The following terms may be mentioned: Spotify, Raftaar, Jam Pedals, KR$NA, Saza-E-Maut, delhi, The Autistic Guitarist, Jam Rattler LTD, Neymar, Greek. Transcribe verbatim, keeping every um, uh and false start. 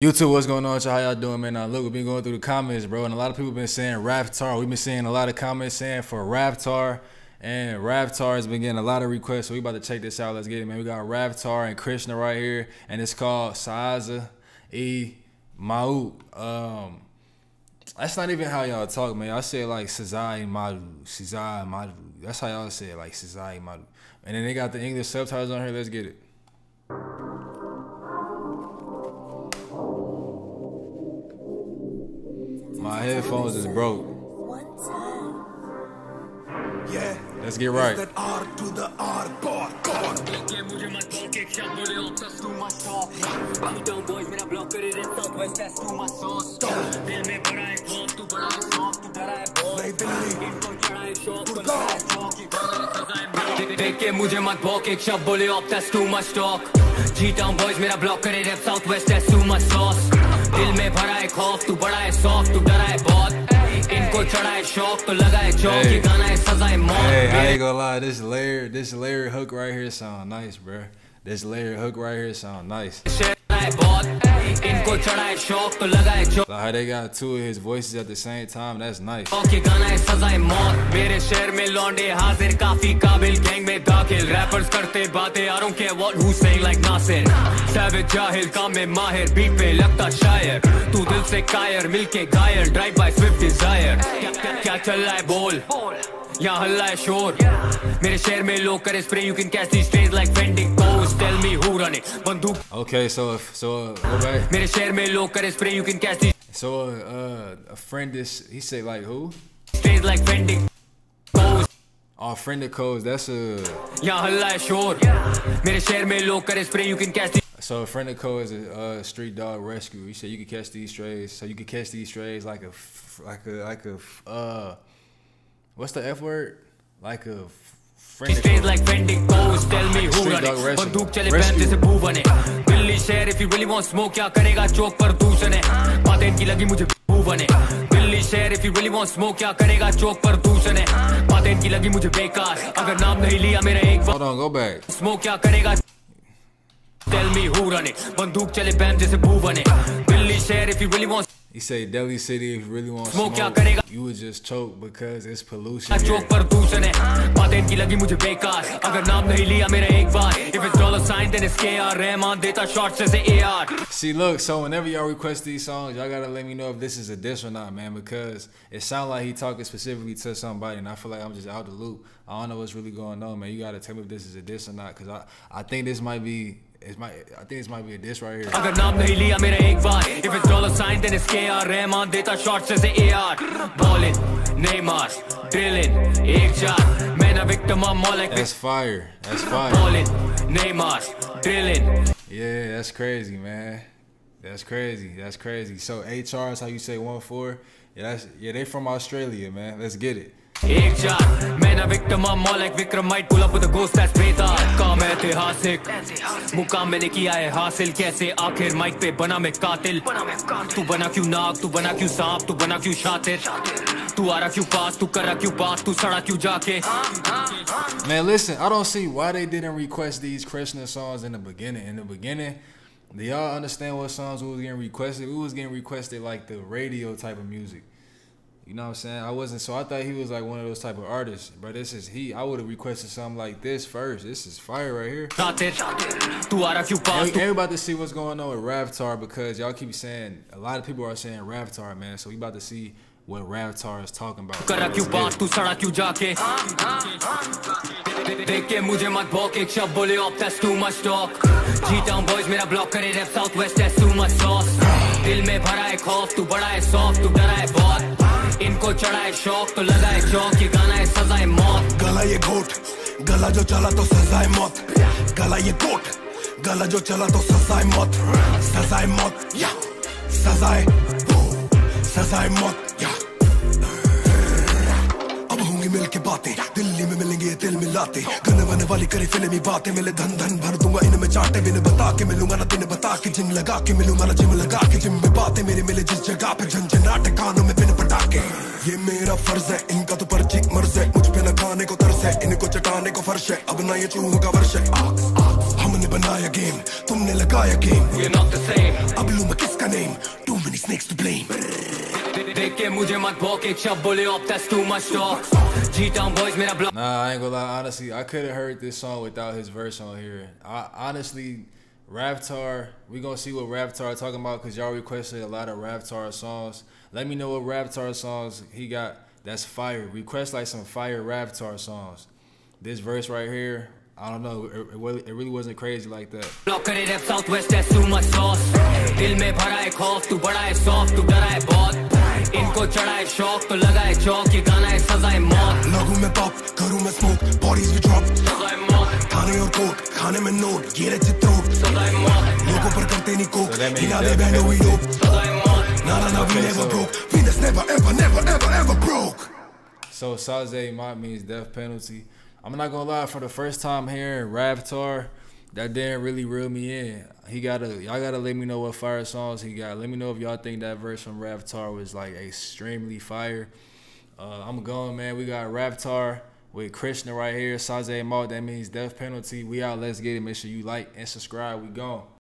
YouTube, what's going on with y'all? How y'all doing, man? Now, look, we've been going through the comments, bro, and a lot of people been saying Raftaar. We've been seeing a lot of comments saying for Raftaar, and Raftaar has been getting a lot of requests, so we about to check this out. Let's get it, man. We got Raftaar and K R$N A right here, and it's called Saza-E-Maut. Um, that's not even how y'all talk, man. I say it like Saza-E-Maut, Saza-E-Maut. That's how y'all say it, like Saza-E-Maut. And then they got the English subtitles on here. Let's get it. My headphones is broke. Yeah. Let's get right. That R to the R bar. God. दिल में भरा है खौफ तू बड़ा है soft तू डरा है बहुत इनको चढ़ा है शौक तो लगा है चौक ये गाना है सजा है मौत. Hey, I ain't gonna lie, this layered this layered hook right here sound nice, bro. This layered hook right here sound nice. इनको चढ़ा है शौक तो लगा है चौक. How they got two of his voices at the same time, that's nice. ये गाना है सजा है मौत. मेरे शहर में लौंडे हाजिर काफी काबिल गैंग में दाखिल रैपर्स करते बातें यारों के what who saying like Nasir savage jahil kaam mein mahir beat pe lagta shayar tu dil se kayer milke gayer drive by swift desire kya chal raha hai bol yahan halla hai shor mere sheher mein log kar spray you can catch these trains like vending posts tell me who run it bandook. Okay, so if so go back. Mere sheher mein log kar spray you can catch these so uh, a friend is he say like who trains like vending. Our friend of codes, that's a yahan halla hai shor mere sheher mein log kar spray you can catch. So a friend of Cole is a uh, street dog rescue. He said you could catch these strays. So you could catch these strays like a, like a, like a, uh, what's the F word? Like a friend of Cole. Like vending goes, tell me who run it. Bandook chale band se boo bane. Billy share if you really want smoke, kya karega chowk par dushan hai. Baatein ki lagi mujhe boo bane. Billy share if you really want smoke, kya karega chowk par dushan hai. Baatein ki lagi mujhe bekar. Agar naam nahi liya mera ek baar. Hold on, go back. Smoke kya karega. Tell me who run it. Bandook chale bam jaise boo bane. Delhi share if you really want. He say Delhi city if you really want smoke. Kya karega? You would just choke because it's pollution. I choke par dushan hai. Baatein ki lagi mujhe bekar. Agar naam nahi liya mera ek baar. If it's dollar sign then it's K R Rahman deta shots as A R. See, look, so whenever y'all request these songs, y'all gotta let me know if this is a diss or not, man, because it sounds like he talking specifically to somebody, and I feel like I'm just out the loop. I don't know what's really going on, man. You gotta tell me if this is a diss or not, cause I I think this might be. It's my, I think this might be a diss right here. Agar naam nahi liya mera ek baar. If it's dollar sign then it's K R Rahman deta shots as A R. Ballin, Neymar, drillin, ek char. Man a victim I'm all like. That's fire. That's fire. Ballin, Neymar, drillin. Yeah, that's crazy, man. That's crazy. That's crazy. So H R is how you say one four. Yeah, that's yeah. They from Australia, man. Let's get it. Ek char. Man a victim I'm all like Vikram might pull up with a ghost that's Betar. Kaam aitihasik. मुकाम मैंने किया है हासिल कैसे आखिर mic पे बना मैं कातिल तू बना क्यों नाग तू बना क्यों सांप तू बना क्यों शातिर तू आ रहा क्यों पास तू कर रहा क्यों बात तू सड़ा क्यों जाके. Man, listen, I don't see why they didn't request these K R$N A songs in the beginning. In the beginning, do y'all understand what songs we was getting requested? We was getting requested like the radio type of music. You know what I'm saying? I wasn't, so I thought he was like one of those type of artists. But this is he. I would have requested something like this first. This is fire right here. Hey, we're about to see what's going on with Raftaar because y'all keep saying, a lot of people are saying Raftaar, man. So we about to see what Raftaar is talking about. Right. इनको चढ़ा है शौक तो लगा है चौक ये गाना है सजा है मौत. गला ये घोट गला जो चला तो सजा है मौत. गला ये घोट गला जो चला तो सजा है मौत. सजा है मौत या सजा है सजा है मौत या. अब होंगी मिलके बातें दिल्ली में मिलेंगे दिल मिलाते गन बने वाली करे फिल्मी बातें मिले धन धन भर दूंगा इनमें चाटे बिन बता के मिलूंगा ना दिन बता के जिम लगा के मिलूंगा ना जिम लगा के जिम में बातें मेरे मिले जिस जगह पे झंझनाट कानों में बिन पटाखे ये मेरा फर्ज है इनका तो पर्ची मर्ज है मुझ पे न खाने को तरस है इनको चटाने को फर्श है अब ना ये चूहों का वर्ष है हमने तुमने बनाया गेम, तुमने लगाया game. We're not the same. अब लूँ मैं किसका name? Too many snakes to blame. देख के मुझे मत बोके चब बोले up that's too much talk. G-Town boys मेरा block. Nah, I ain't gonna lie. Honestly, I could have heard this song without his verse on here. I honestly, Raftaar, we gonna see what Raftaar talking about because y'all requested a lot of Raftaar songs. Let me know what Raftaar songs he got that's fire. Request like some fire Raftaar songs. This verse right here, I don't know, it, it really wasn't crazy like that. So Saza-E-Maut means death penalty. I'm not gonna lie, for the first time hearing Raftaar, that didn't really reel me in. He gotta, y'all gotta let me know what fire songs he got. Let me know if y'all think that verse from Raftaar was like extremely fire. Uh, I'm going, man. We got Raftaar with K R$N A right here. Saza-E-Maut, that means death penalty. We out. Let's get it. Make sure you like and subscribe. We gone.